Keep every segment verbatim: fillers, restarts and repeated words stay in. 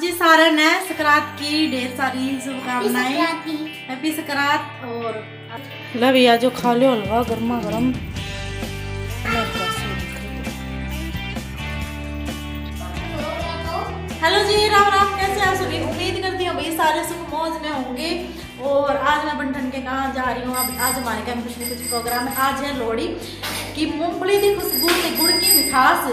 जी सारे ने सकरात की ढेर सारी शुभकामनाएं। हैप्पी सकरात। और लविया जो खा लो हलवा गर्मा गर्म। हेलो जी, राम राम। कैसे आप सभी? उम्मीद करती हूँ भाई सारे सुख मौज में होंगे। और आज मैं बंठन के कहाँ जा रही हूँ। आज हमारे घर में कुछ न कुछ प्रोग्राम है। आज है लोहड़ी की मूंगफली की खुशबू से गुड़ की मिठास,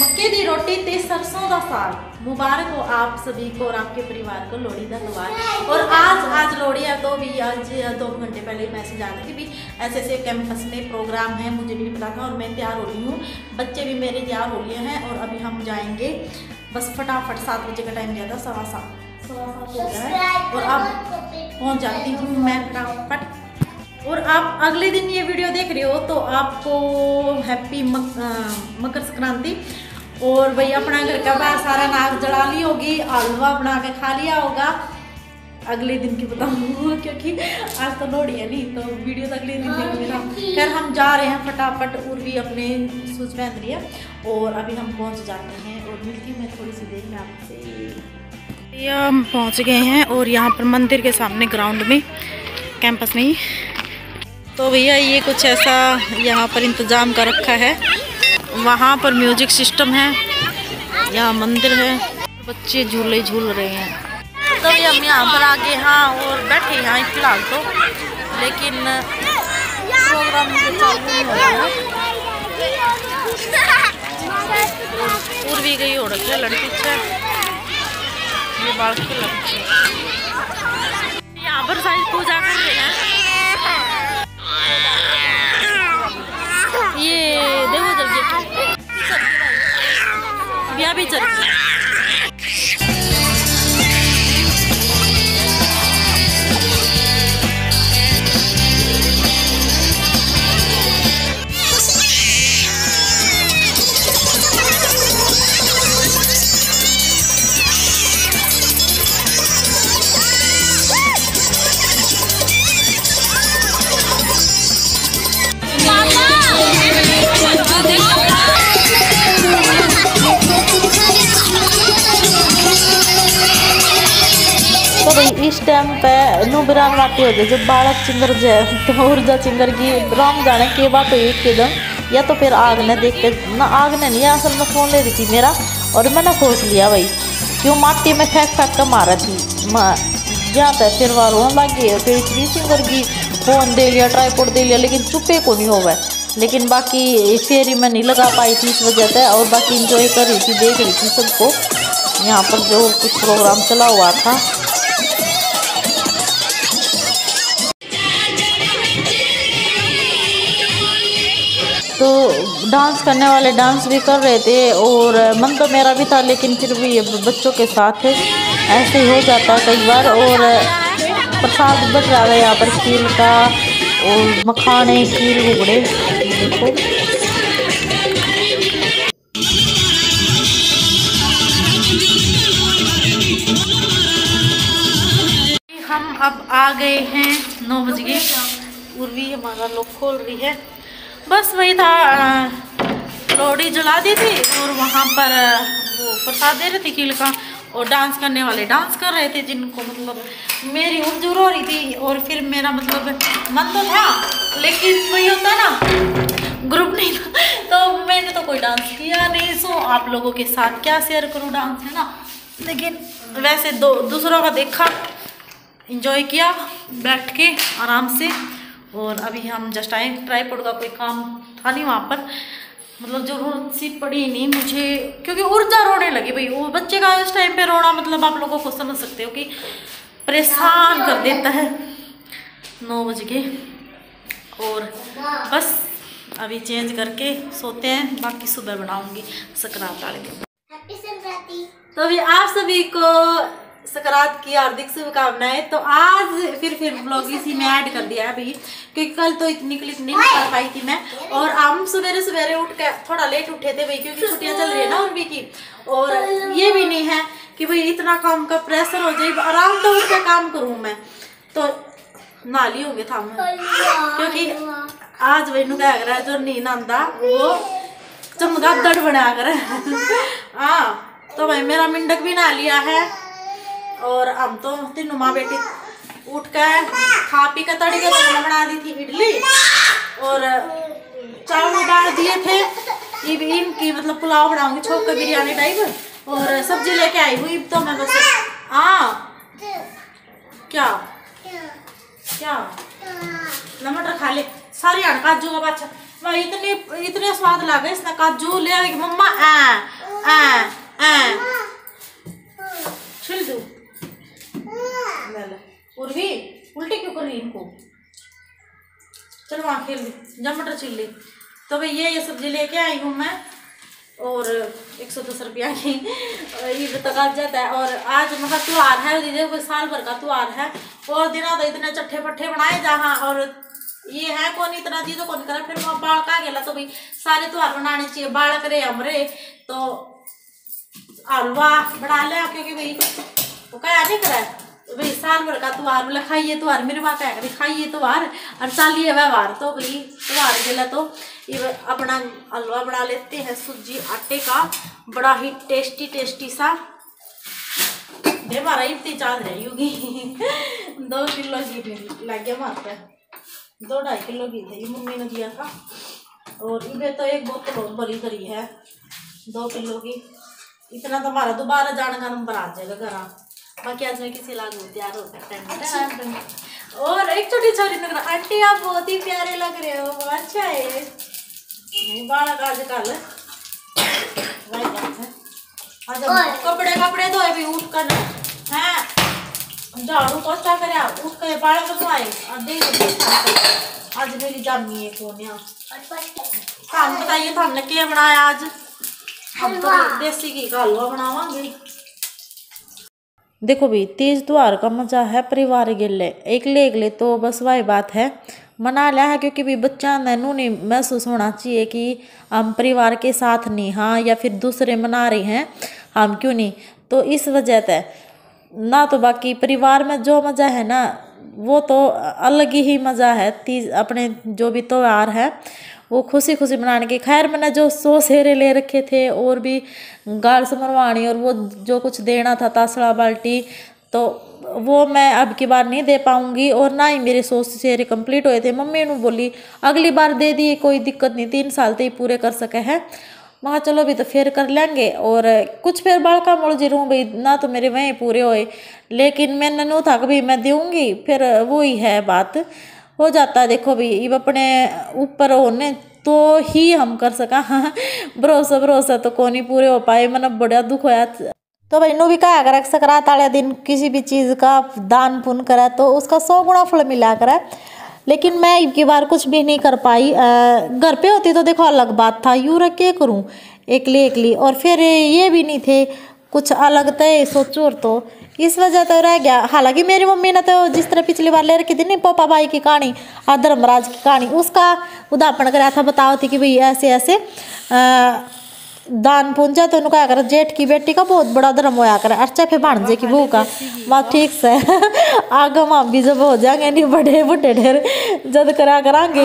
मक्के दी रोटी ते सरसों का साग। मुबारक हो आप सभी को और आपके परिवार को लोहड़ी का मुबारक। और आज आज लोहड़ी है तो भी आज दो घंटे पहले मैसेज आ गई थी भी ऐसे ऐसे कैंपस में प्रोग्राम है, मुझे भी नहीं पता था। और मैं तैयार हो रही हूँ, बच्चे भी मेरे तैयार हो गए हैं। और अभी हम जाएंगे, बस फटाफट सात बजे का टाइम दिया था, सवा सात सवा सात हो गया है। और अब पहुँच जाती हूँ मैं फटाफट। और आप अगले दिन ये वीडियो देख रहे हो तो आपको हैप्पी मक, मकर संक्रांति। और भाई अपना घर का बाहर सारा नाग जला ली होगी, हलवा बना के खा लिया होगा। अगले दिन की बताऊंगा क्योंकि आज तो लोहड़ी है नहीं, तो वीडियो तो अगले दिन देखूंगी। फिर हम जा रहे हैं फटाफट, उर्वी अपने सूच पहन रही है। और अभी हम पहुंच जाते हैं और मिलती हूँ मैं थोड़ी सी देर में आपसे। ये हम पहुँच गए हैं और यहाँ पर मंदिर के सामने ग्राउंड में, कैंपस नहीं। तो भैया ये कुछ ऐसा यहाँ पर इंतज़ाम का रखा है, वहाँ पर म्यूजिक सिस्टम है, यहाँ मंदिर है, बच्चे झूले झूल रहे हैं। तो भैया हम यहाँ पर आगे हाँ और बैठे यहाँ फिलहाल तो, लेकिन प्रोग्राम पूर्व भी गई हो रखी है लड़की छे ये बाल की लड़की। यहाँ पर सारी पूजा कर रहे हैं। ये देखो जल्दी ब्याह भी चल। इस टाइम पे नूब राम वाटी हो जाए जब बालक चिंगर जय ऊर्जा चिंगर की राम जाने के बाद तो एक एकदम या तो फिर आग ने देखते ना, आग ने नहीं असल में फोन ले रही थी मेरा और मैंने खोज लिया भाई, क्यों माटी में फेंक फेंक कर मारा थी माँ यहाँ तक। फिर वह रोने लगी और फिर इतनी चिंगर की फोन दे लिया, ट्राईपोर्ट दे लिया, लेकिन चुपे को नहीं हो गए। लेकिन बाकी फेरी में नहीं लगा पाई थी इस वजह से, और बाकी इंजॉय कर रही थी, देख रही थी सबको। यहाँ पर जो कुछ प्रोग्राम चला हुआ था तो डांस करने वाले डांस भी कर रहे थे और मन तो मेरा भी था, लेकिन फिर भी बच्चों के साथ ऐसे ही हो जाता है कई बार। और प्रसाद बच रहा है यहाँ पर खीर का, और मखाने खीर घुगड़े देखो। हम अब आ गए हैं नौ बज गए, उर्वी हमारा लोग खोल रही है। बस वही था, लोहड़ी जला दी थी और वहाँ पर वो प्रसाद दे रहे थे खील का, और डांस करने वाले डांस कर रहे थे जिनको मतलब मेरी उमजूर हो रही थी। और फिर मेरा मतलब मन तो था, लेकिन वही होता ना ग्रुप नहीं था, तो मैंने तो कोई डांस किया नहीं। सो आप लोगों के साथ क्या शेयर करूँ डांस, है ना। लेकिन वैसे दो दूसरों का देखा, इंजॉय किया बैठ के आराम से। और अभी हम जस्ट आए, ट्राईपोड का कोई काम था नहीं वहाँ पर, मतलब जरूरत सी पड़ी नहीं मुझे, क्योंकि ऊर्जा रोने लगी भाई। वो बच्चे का इस टाइम पे रोना मतलब आप लोगों को समझ सकते हो कि परेशान कर देता है। नौ बज गए और बस अभी चेंज करके सोते हैं, बाकी सुबह बनाऊंगी सकरात वाले दिन। हैप्पी संक्रांति। तो अभी आप सभी को सकरात की हार्दिक शुभकामनाएं। तो आज फिर फिर ब्लॉग इसी में ऐड कर दिया है भाई, क्योंकि कल तो इतनी क्लिप नहीं निकाल पाई थी मैं। और हम सवेरे सवेरे उठ के थोड़ा लेट उठे थे भाई, क्योंकि छुट्टियां चल रही है ना उर्वी की। और ये भी नहीं है कि भाई इतना काम का प्रेशर हो जाए, आराम से उठ के काम करूँ मैं। तो नाली हो गया था मैं, क्योंकि आज वही नुका है जो नहीं नहांदा वो चमगादड़ बना कर। हाँ तो भाई मेरा मिंडक भी नहा लिया है और हम तो तीनों माँ बेटी उठ कर खा पी कर तड़के तो बना दी थी इडली और चावल डाल दिए थे। इब इनकी मतलब पुलाव बनाऊंगी छोंक बिरयानी टाइप और सब्जी लेके आई हुई। तो मैं बस हाँ क्या क्या टमाटर खा ले सारी आन काजू का बाछा भाई इतने इतने स्वाद लगे इसने काजू ले आएगी मम्मा आ आ आ छिल दो उर्वी उल्टी क्यों कर रही इनको चल वहाँ खेल ली जमटर छिल ली। तो भाई ये ये सब्जी लेके आई हूँ मैं और एक सौ दस रुपया की ईद तक जाता है। और आज मतलब त्योहार है दीदी कोई साल भर का त्योहार है और दिन तो इतने चट्ठे पट्ठे बनाए जहाँ और ये है कौन इतना दीदो कौन करे फिर वहाँ बाढ़ का गेला। तो भाई सारे त्योहार बनाने चाहिए बाढ़ करे हमरे तो हलवा बना लिया क्योंकि भाई वो क्या नहीं करे भाई साल भर का त्योहार बोला खाइए त्योहार मेरे वहाँ क्या करे खाइए त्योहार और चालिए व्यवहार। तो भाई त्योहार गेला तो ये अपना हलवा बना लेते हैं सूजी आटे का बड़ा ही टेस्टी टेस्टी सा दे मारा इतनी चाँद रही होगी दो किलो घी लग गया मारता है दो ढाई किलो घी थे मम्मी ने दिया था और इधर तो एक बोतल बहुत बड़ी भरी है दो किलो की इतना तो हमारा दोबारा जाने का नंबर आ जाएगा घर बाकी आज मैं किसी लागू तैयार होता। और एक छोटी छोटी नगर आंटी आप बहुत ही प्यारे लग रहे हो अच्छा है बाड़ा का आजकल कपड़े कपड़े धोए भी उठ कर हैं झाड़ू पोछा करे उठ कर बाड़ा को धोए आज मेरी जानी है कौन काम बताइए तो हमने क्या बनाया आज हम तो देसी घी का हलवा बनावांगे। देखो भाई तीज त्योहार का मजा है परिवार गेले एकले एकले तो बस वही बात है मना लिया है क्योंकि भी बच्चा नैनू नहीं महसूस होना चाहिए कि हम परिवार के साथ नहीं हाँ या फिर दूसरे मना रहे हैं हम क्यों नहीं। तो इस वजह से ना तो बाकी परिवार में जो मज़ा है ना वो तो अलग ही मज़ा है तीज अपने जो भी त्योहार है वो खुशी खुशी मनाने के। खैर मैंने जो सौ सेहरे ले रखे थे और भी गाल समरवाणी और वो जो कुछ देना था तासड़ा बाल्टी तो वो मैं अब की बार नहीं दे पाऊंगी और ना ही मेरे सौ सेहरे कंप्लीट हुए थे। मम्मी ने बोली अगली बार दे दिए कोई दिक्कत नहीं तीन साल से ही पूरे कर सके हैं वहाँ चलो भी तो फिर कर लेंगे। और कुछ फिर बाड़का मोड़ जी रूँ भाई ना तो मेरे वहीं पूरे होए लेकिन मैंने नो था कभी मैं दूँगी फिर वो ही है बात हो जाता है। देखो भी अब अपने ऊपर होने तो ही हम कर सका हाँ भरोसा भरोसा तो कौन ही पूरे हो पाए मैंने बड़ा दुख होया। तो भाई नो भी कहा अगर संक्रांत वाले दिन किसी भी चीज़ का दान पुण्य करा तो उसका सौ गुणा फल मिला करा लेकिन मैं इनकी बार कुछ भी नहीं कर पाई। घर पे होती तो देखो अलग बात था यूँ रख के करूँ एकली एकली और फिर ये भी नहीं थे कुछ अलग तय सोचो और तो इस वजह तो रह गया। हालांकि मेरी मम्मी ने तो जिस तरह पिछली बार ले रखी थी नहीं पापा भाई की कहानी और धर्मराज की कहानी उसका उदाहरण कराया था बताओ थी कि भाई ऐसे ऐसे आ, दान पूंजा तो उनका अगर जेठ की बेटी का बहुत बड़ा धर्म होया कर अच्छा फिर भाणजे की बहू का माँ ठीक से आगे माँ भी जब हो जाएंगे नहीं बड़े बूढ़े ढेर जद करा करांगे।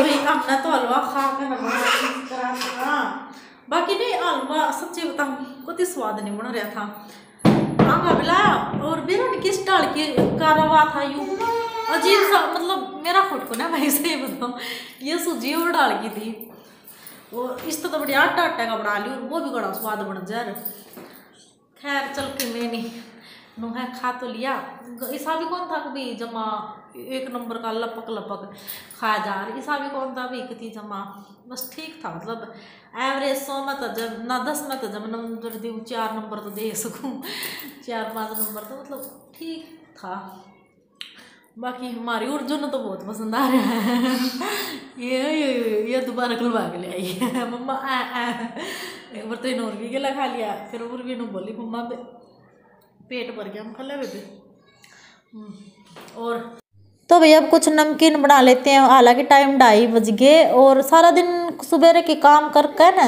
बाकी नहीं हलवा सच्ची बताऊँ कोई स्वाद नहीं बन रहा था हाँ बिला और मेरा किस डाल के कारवा था यूँ अजीब सा मतलब मेरा खुद को ना भाई से बताऊँ ये सूजी और डाल की थी और इस तो बढ़िया आटा आटे का बना ली और वो भी बड़ा स्वाद बन जा रहा। खैर चल के मैं नहीं नुह खा तो लिया ईसा भी कौन था कभी जमा एक नंबर का लपक लपक खाया जा रहा ईसा भी कौन था भी कितनी जमा बस ठीक था मतलब एवरेज सौ में तो जब ना दस में तो जब नंबर दूँ चार नंबर तो दे सकूँ चार पाँच नंबर तो मतलब ठीक था। बाकी हमारी उर्जू ने तो बहुत पसंद आ रहा है ये ये, ये दोबारा खुलवा के ले आई है मम्मा आ, आ एक बार तो इन उर्वी के लगा लिया फिर उर्वी ने बोली मम्मा पेट भर गया हम खा ले बेबी। और तो भैया अब कुछ नमकीन बना लेते हैं हालांकि टाइम ढाई बज गए और सारा दिन सुबह के काम कर कर ना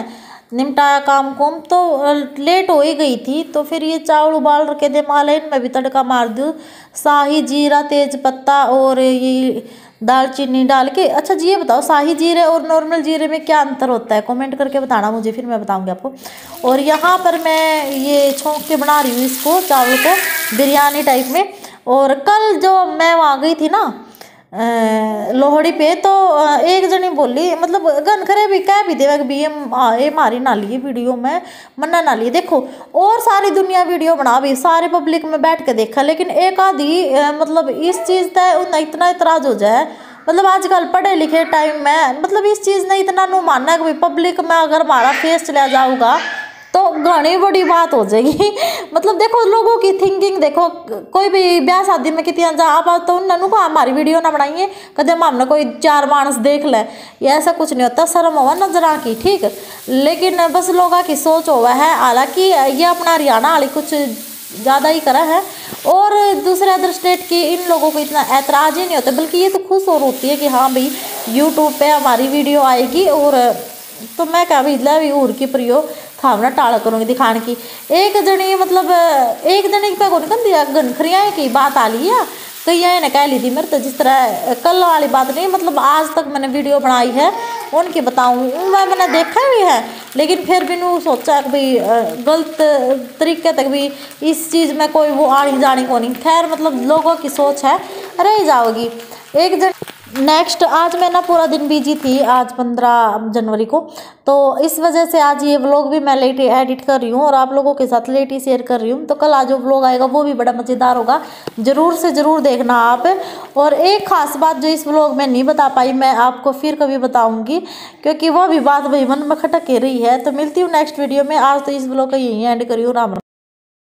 निमटाया काम कोम, तो लेट हो ही गई थी। तो फिर ये चावल उबाल रखे थे माला, इनमें भी तड़का मार दूँ, शाही जीरा तेज पत्ता और ये दालचीनी डाल के। अच्छा जी ये बताओ शाही जीरे और नॉर्मल जीरे में क्या अंतर होता है, कमेंट करके बताना मुझे, फिर मैं बताऊंगी आपको। और यहाँ पर मैं ये छोंक के बना रही हूँ इसको, चावल को बिरयानी टाइप में। और कल जो मैं वहाँ गई थी ना लोहड़ी पे, तो एक जनी बोली, मतलब गन खरे भी कह भी देवा भी ये आए मारी ना लिए वीडियो में मना ना लिए। देखो और सारी दुनिया वीडियो बना भी, सारे पब्लिक में बैठ के देखा, लेकिन एक आधी मतलब इस चीज़ का उन्हें इतना इतराज़ हो जाए, मतलब आजकल पढ़े लिखे टाइम में, मतलब इस चीज़ ने इतना नू मानना है कि पब्लिक में अगर हमारा फेस चला जाऊँगा तो घनी बड़ी बात हो जाएगी। मतलब देखो लोगों की थिंकिंग देखो, कोई भी ब्याह शादी में कितना जा आप तो उन्होंने को हमारी वीडियो ना बनाइए कदम हमने कोई चार मानस देख ले, या ऐसा कुछ नहीं होता, शर्म होगा नजरा की ठीक। लेकिन बस लोगों की सोच हुआ है, हालांकि ये अपना हरियाणा वाली कुछ ज़्यादा ही करा है, और दूसरे अदर स्टेट की इन लोगों को इतना ऐतराज़ ही नहीं होता, बल्कि ये तो खुश और होती है कि हाँ भाई यूट्यूब पर हमारी वीडियो आएगी। और तो मैं क्या भी ला भी उर की प्रयोग थावना टाला करूँगी दिखाने की। एक जनी मतलब एक जनी पे कौन कर दिया गनखरियाँ की बात आ लिया कहीं यहाँ ने कह ली थी मेरे, तो जिस तरह कल वाली बात नहीं, मतलब आज तक मैंने वीडियो बनाई है उनकी बताऊँ मैं, मैंने देखा भी है, लेकिन फिर भी नू सोचा कि भाई गलत तरीके तक भी इस चीज़ में कोई वो आनी जानी को नहीं। खैर मतलब लोगों की सोच है, रह जाओगी एक जन। नेक्स्ट आज मैं ना पूरा दिन बिजी थी, आज पंद्रह जनवरी को, तो इस वजह से आज ये व्लॉग भी मैं लेट एडिट कर रही हूँ और आप लोगों के साथ लेट ही शेयर कर रही हूँ। तो कल आज जो व्लॉग आएगा वो भी बड़ा मज़ेदार होगा, ज़रूर से ज़रूर देखना आप। और एक ख़ास बात जो इस व्लॉग में नहीं बता पाई मैं आपको फिर कभी बताऊँगी, क्योंकि वह भी बात भाई मन में खटक रही है। तो मिलती हूँ नेक्स्ट वीडियो में, आज तो इस व्लॉग का यहीं एंड करी हूँ। राम।